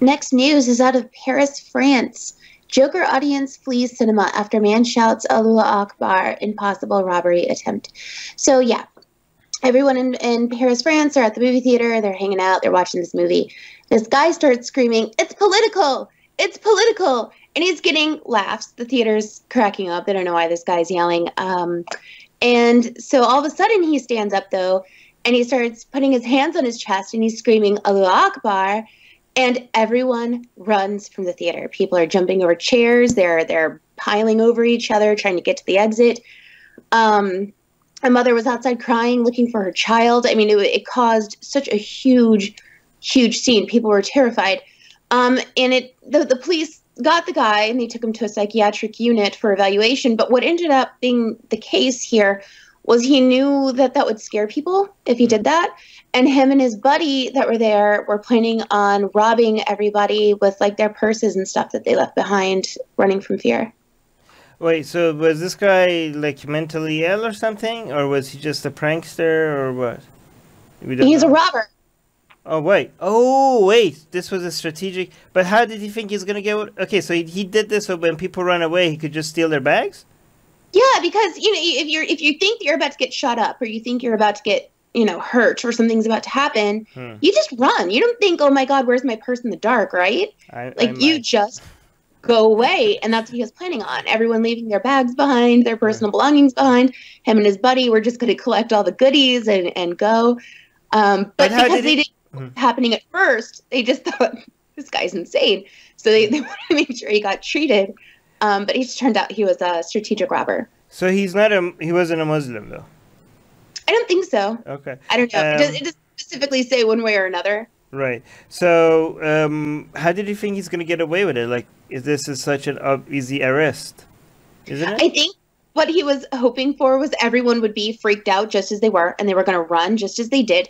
Next news is out of Paris, France. Joker audience flees cinema after man shouts "Allahu Akbar" in possible robbery attempt. So yeah, everyone in Paris, France are at the movie theater. They're hanging out. They're watching this movie. This guy starts screaming, "It's political! It's political!" And he's getting laughs. The theater's cracking up. They don't know why this guy's yelling. And so all of a sudden he stands up, though, and he starts putting his hands on his chest and he's screaming, "Allahu Akbar." And everyone runs from the theater. People are jumping over chairs. They're piling over each other, trying to get to the exit. A mother was outside crying, looking for her child. I mean, it caused such a huge, huge scene. People were terrified. And the police got the guy and they took him to a psychiatric unit for evaluation. But what ended up being the case here was he knew that that would scare people if he did that. And him and his buddy that were there were planning on robbing everybody with like their purses and stuff that they left behind, running from fear. Wait, so was this guy like mentally ill or something? Or was he just a prankster or what? He's a robber. Oh, wait. Oh, wait. This was a strategic. But how did he think he's going to get... Okay, so he did this so when people run away, he could just steal their bags? Yeah, because you know, if you think that you're about to get shot up, or you think you're about to get, you know, hurt, or something's about to happen, you just run. You don't think, "Oh my God, where's my purse in the dark?" Right? You just go away, and that's what he was planning on. Everyone leaving their bags behind, their personal belongings behind. Him and his buddy were just going to collect all the goodies and go. But because they didn't know what was happening at first, they just thought this guy's insane, so they wanted to make sure he got treated. But he just turned out he was a strategic robber. So he wasn't a Muslim, though? I don't think so. Okay. I don't know. It doesn't specifically say one way or another. Right. So how did you think he's going to get away with it? Like, is this such an easy arrest? Isn't it? I think what he was hoping for was everyone would be freaked out just as they were, and they were going to run just as they did.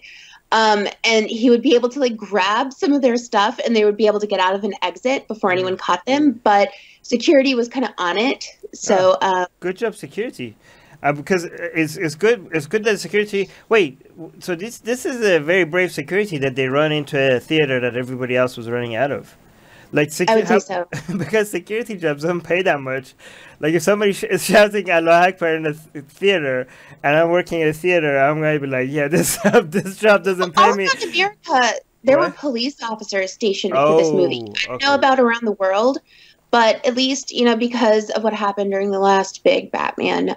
And he would be able to like grab some of their stuff and they would be able to get out of an exit before anyone caught them. But security was kind of on it. So, good job, security. Because it's good that security, wait, so this is a very brave security that they run into a theater that everybody else was running out of. Like I would say so. Because security jobs don't pay that much. Like if somebody is shouting "Allahu Akbar" in a theater, and I'm working at a theater, I'm gonna be like, "Yeah, this job doesn't pay me." Also in America, there were police officers stationed for this movie. I don't know about around the world, but at least you know because of what happened during the last big Batman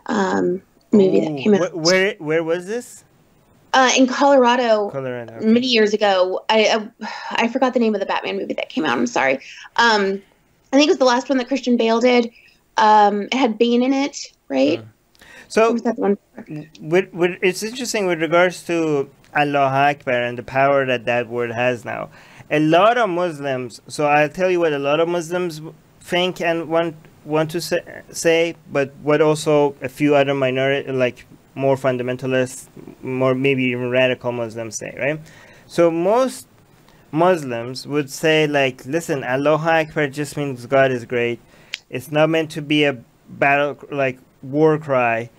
movie that came out. Where was this? In Colorado, okay. Many years ago. I forgot the name of the Batman movie that came out. I'm sorry. I think it was the last one that Christian Bale did. It had Bane in it, right? So was that the one? It's interesting with regards to Allahu Akbar and the power that word has now. A lot of Muslims. So I'll tell you what a lot of Muslims think and want to say, but what also a few other minority more fundamentalist, more maybe even radical Muslims say, right? So most Muslims would say, like, listen, Allahu Akbar just means God is great. It's not meant to be a battle, like, war cry.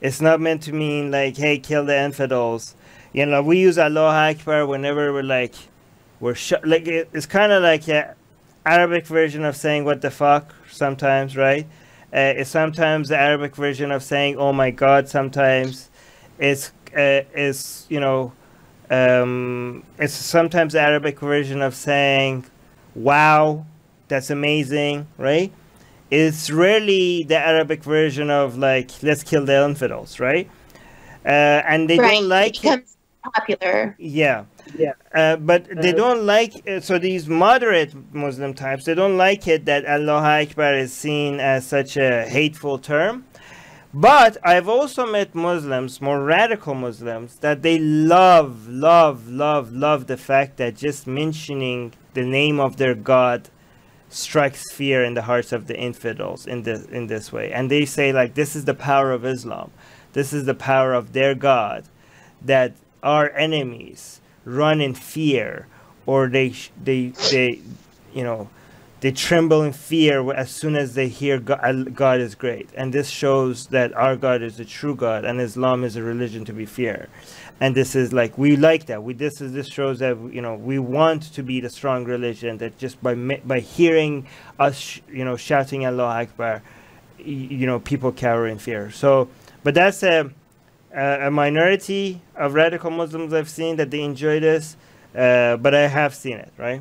It's not meant to mean, like, hey, kill the infidels. You know, we use Allahu Akbar whenever we're, like, it's kind of like an Arabic version of saying what the fuck sometimes, right? It's sometimes the Arabic version of saying "Oh my God." Sometimes it's sometimes the Arabic version of saying "Wow, that's amazing," right? It's rarely the Arabic version of like "Let's kill the infidels," right? And they don't like it. Becomes popular. Yeah. Yeah, but they don't like so these moderate Muslim types. They don't like it that Allahu Akbar is seen as such a hateful term. But I've also met Muslims, more radical Muslims, that they love the fact that just mentioning the name of their God strikes fear in the hearts of the infidels in this way. And they say like, this is the power of Islam. This is the power of their God, that our enemies run in fear, or they tremble in fear as soon as they hear God is great. And this shows that our God is the true God, and Islam is a religion to be feared. And this is like, we like that. This shows that, you know, we want to be the strong religion that just by hearing us, shouting Allah Akbar, people cower in fear. So, but that's a minority of radical Muslims I've seen that they enjoy this, but I have seen it, right?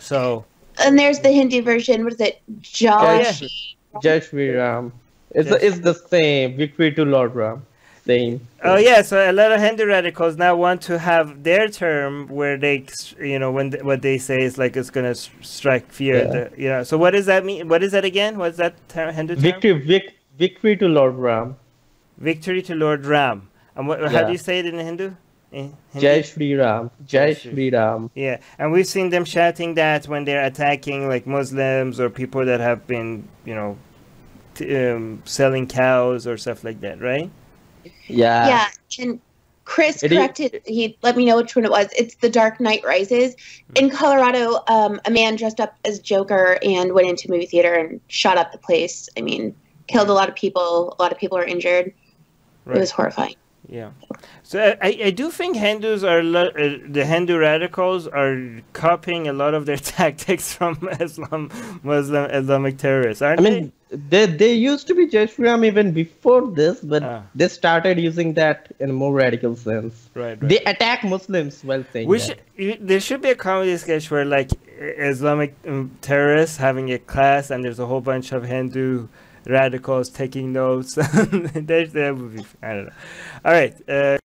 So. And there's the Hindi version. What is it? Jai Shri Ram. It's the same. Victory to Lord Ram. Same. Oh yeah, so a lot of Hindu radicals now want to have their term where they, what they say is like it's gonna strike fear. Yeah. So what does that mean? What is that again? What's that term, Hindu term? Victory to Lord Ram. Victory to Lord Ram. And what? Yeah. How do you say it in Hindu? Jai Shri Ram. Jai Shri Ram. Yeah, and we've seen them shouting that when they're attacking like Muslims or people that have been, selling cows or stuff like that, right? Yeah. Yeah, and Chris corrected. He let me know which one it was. It's The Dark Knight Rises. In Colorado, a man dressed up as Joker and went into a movie theater and shot up the place. I mean, killed a lot of people. A lot of people were injured. Right. It was horrifying. Yeah. So I do think Hindus are the Hindu radicals are copying a lot of their tactics from Islamic terrorists, aren't they? I mean, they used to be Jai Shri Ram even before this, but they started using that in a more radical sense. Right. They attack Muslims while saying there should be a comedy sketch where like Islamic terrorists having a class and there's a whole bunch of Hindu radicals taking notes. That would be, I don't know. All right.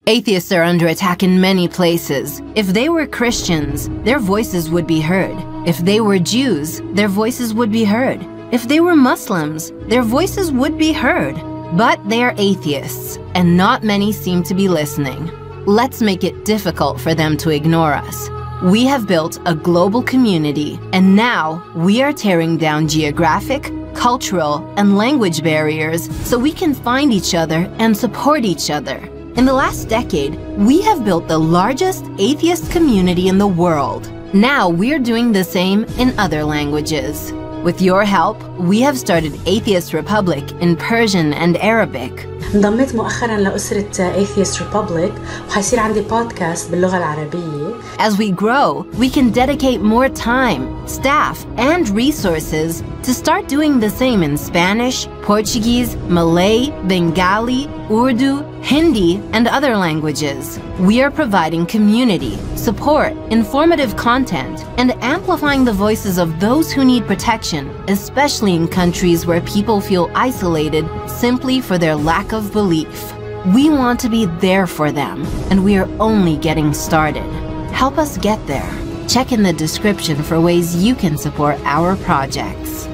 Atheists are under attack in many places. If they were Christians, their voices would be heard. If they were Jews, their voices would be heard. If they were Muslims, their voices would be heard. But they are atheists, and not many seem to be listening. Let's make it difficult for them to ignore us. We have built a global community, and now we are tearing down geographic, cultural, and language barriers so we can find each other and support each other. In the last decade, we have built the largest atheist community in the world. Now we're doing the same in other languages. With your help, we have started Atheist Republic in Persian and Arabic. انضميت مؤخراً لأسرة Atheist Republic وحيصير عندي بودكاست باللغة العربية. As we grow, we can dedicate more time, staff, and resources to start doing the same in Spanish, Portuguese, Malay, Bengali, Urdu, Hindi, and other languages. We are providing community, support, informative content, and amplifying the voices of those who need protection, especially in countries where people feel isolated simply for their lack of belief. We want to be there for them, and we are only getting started. Help us get there. Check in the description for ways you can support our projects.